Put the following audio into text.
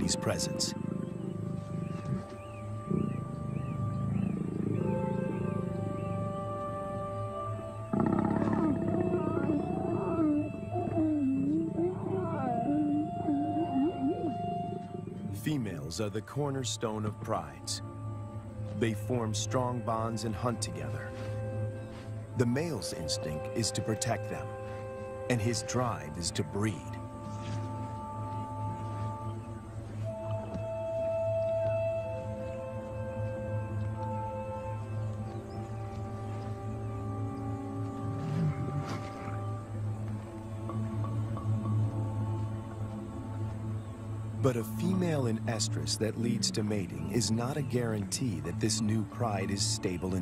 lady's presence. Females are the cornerstone of prides. They form strong bonds and hunt together. The male's instinct is to protect them, and his drive is to breed. But a female in estrus that leads to mating is not a guarantee that this new pride is stable and